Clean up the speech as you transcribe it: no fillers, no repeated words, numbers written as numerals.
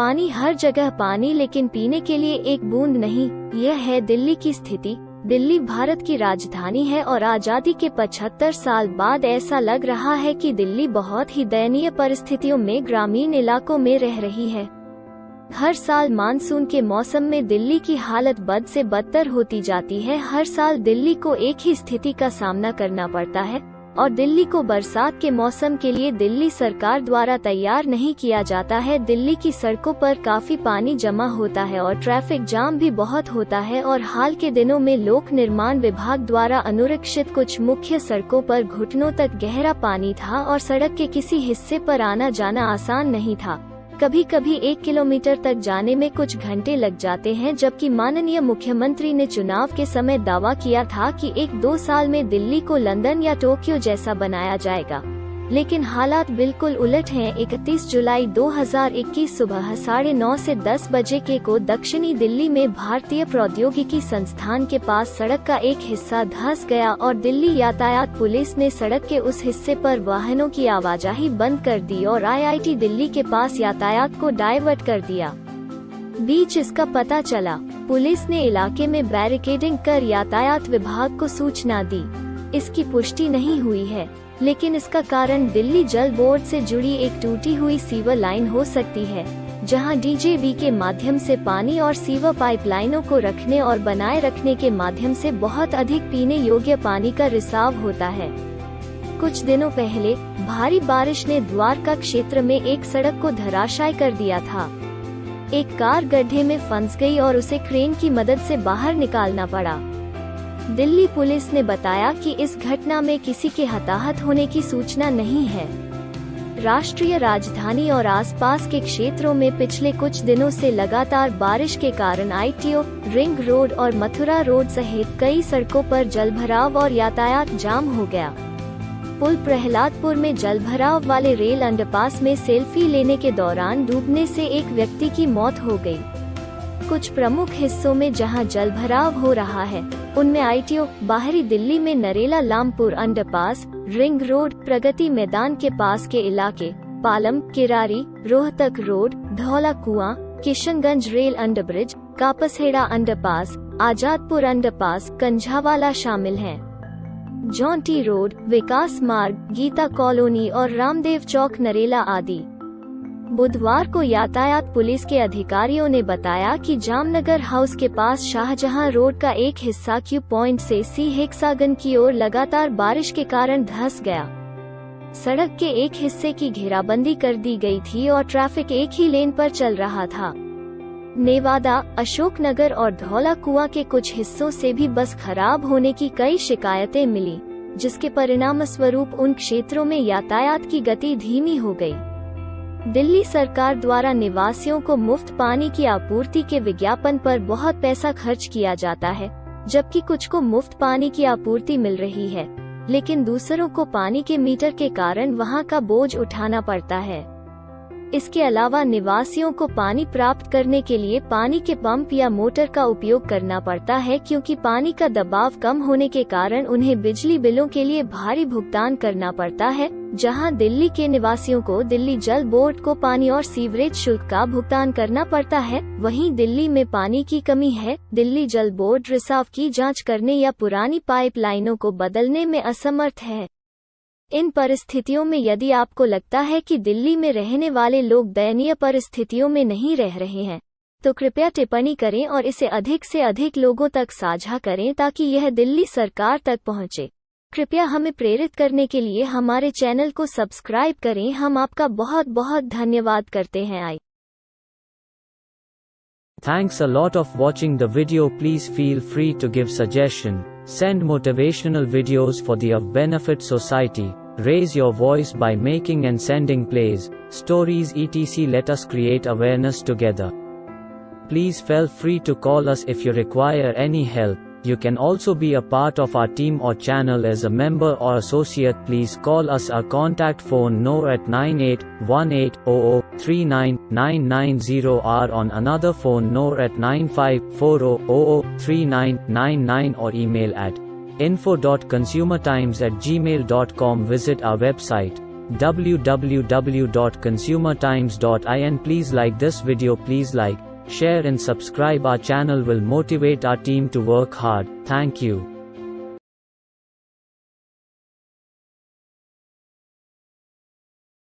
पानी, हर जगह पानी, लेकिन पीने के लिए एक बूंद नहीं। यह है दिल्ली की स्थिति। दिल्ली भारत की राजधानी है और आज़ादी के 75 साल बाद ऐसा लग रहा है कि दिल्ली बहुत ही दयनीय परिस्थितियों में ग्रामीण इलाकों में रह रही है। हर साल मानसून के मौसम में दिल्ली की हालत बद से बदतर होती जाती है। हर साल दिल्ली को एक ही स्थिति का सामना करना पड़ता है और दिल्ली को बरसात के मौसम के लिए दिल्ली सरकार द्वारा तैयार नहीं किया जाता है। दिल्ली की सड़कों पर काफी पानी जमा होता है और ट्रैफिक जाम भी बहुत होता है। और हाल के दिनों में लोक निर्माण विभाग द्वारा अनुरक्षित कुछ मुख्य सड़कों पर घुटनों तक गहरा पानी था और सड़क के किसी हिस्से पर आना जाना आसान नहीं था। कभी कभी 1 किलोमीटर तक जाने में कुछ घंटे लग जाते हैं, जबकि माननीय मुख्यमंत्री ने चुनाव के समय दावा किया था कि 1-2 साल में दिल्ली को लंदन या टोक्यो जैसा बनाया जाएगा, लेकिन हालात बिल्कुल उलट हैं। 31 जुलाई 2021 सुबह 9:30 से 10 बजे को दक्षिणी दिल्ली में भारतीय प्रौद्योगिकी संस्थान के पास सड़क का एक हिस्सा धंस गया और दिल्ली यातायात पुलिस ने सड़क के उस हिस्से पर वाहनों की आवाजाही बंद कर दी और आईआईटी दिल्ली के पास यातायात को डायवर्ट कर दिया। बीच इसका पता चला, पुलिस ने इलाके में बैरिकेडिंग कर यातायात विभाग को सूचना दी। इसकी पुष्टि नहीं हुई है, लेकिन इसका कारण दिल्ली जल बोर्ड से जुड़ी एक टूटी हुई सीवर लाइन हो सकती है, जहां डीजेबी के माध्यम से पानी और सीवर पाइपलाइनों को रखने और बनाए रखने के माध्यम से बहुत अधिक पीने योग्य पानी का रिसाव होता है। कुछ दिनों पहले भारी बारिश ने द्वारका क्षेत्र में एक सड़क को धराशायी कर दिया था। एक कार गड्ढे में फंस गई और उसे क्रेन की मदद से बाहर निकालना पड़ा। दिल्ली पुलिस ने बताया कि इस घटना में किसी के हताहत होने की सूचना नहीं है। राष्ट्रीय राजधानी और आसपास के क्षेत्रों में पिछले कुछ दिनों से लगातार बारिश के कारण आईटीओ, रिंग रोड और मथुरा रोड सहित कई सड़कों पर जलभराव और यातायात जाम हो गया। पुल प्रहलादपुर में जलभराव वाले रेल अंडरपास में सेल्फी लेने के दौरान डूबने से एक व्यक्ति की मौत हो गयी। कुछ प्रमुख हिस्सों में जहां जलभराव हो रहा है, उनमें आईटीओ, बाहरी दिल्ली में Narela Lampur underpass, ring road, Pragati Maidan के पास के इलाके, Palam, Kirari, Rohtak road, Dhaula Kuan, Kishanganj rail underbridge, Kapashera underpass, Azadpur underpass, Kanjhawala शामिल हैं। जॉन्टी रोड, विकास मार्ग, गीता कॉलोनी और रामदेव चौक, नरेला आदि। बुधवार को यातायात पुलिस के अधिकारियों ने बताया कि जामनगर हाउस के पास शाहजहां रोड का एक हिस्सा क्यू पॉइंट से सी हेक्सागन की ओर लगातार बारिश के कारण धंस गया। सड़क के एक हिस्से की घेराबंदी कर दी गई थी और ट्रैफिक एक ही लेन पर चल रहा था। नेवादा, अशोकनगर और धौला कुआं के कुछ हिस्सों से भी बस खराब होने की कई शिकायतें मिली, जिसके परिणामस्वरूप उन क्षेत्रों में यातायात की गति धीमी हो गयी। दिल्ली सरकार द्वारा निवासियों को मुफ्त पानी की आपूर्ति के विज्ञापन पर बहुत पैसा खर्च किया जाता है, जबकि कुछ को मुफ्त पानी की आपूर्ति मिल रही है, लेकिन दूसरों को पानी के मीटर के कारण वहां का बोझ उठाना पड़ता है। इसके अलावा निवासियों को पानी प्राप्त करने के लिए पानी के पंप या मोटर का उपयोग करना पड़ता है, क्योंकि पानी का दबाव कम होने के कारण उन्हें बिजली बिलों के लिए भारी भुगतान करना पड़ता है, जहां दिल्ली के निवासियों को दिल्ली जल बोर्ड को पानी और सीवरेज शुल्क का भुगतान करना पड़ता है। वहीं दिल्ली में पानी की कमी है। दिल्ली जल बोर्ड रिसाव की जांच करने या पुरानी पाइपलाइनों को बदलने में असमर्थ है। इन परिस्थितियों में यदि आपको लगता है कि दिल्ली में रहने वाले लोग दयनीय परिस्थितियों में नहीं रह रहे हैं, तो कृपया टिप्पणी करें और इसे अधिक से अधिक लोगों तक साझा करें ताकि यह दिल्ली सरकार तक पहुँचे। कृपया हमें प्रेरित करने के लिए हमारे चैनल को सब्सक्राइब करें। हम आपका बहुत बहुत धन्यवाद करते हैं। Thanks a lot of watching the video. Please feel free to give suggestion, send motivational videos for the of benefit society, raise your voice by making and sending plays, stories etc. Let us create awareness together. Please feel free to call us if you require any help. You can also be a part of our team or channel as a member or associate. Please call us. Our contact phone no at 981800399990 or on another phone no at 9540003999 or email at info.consumertimes@gmail.com. Visit our website www.consumertimes.in. Please like this video, please like, share and subscribe. Our channel will motivate our team to work hard. Thank you.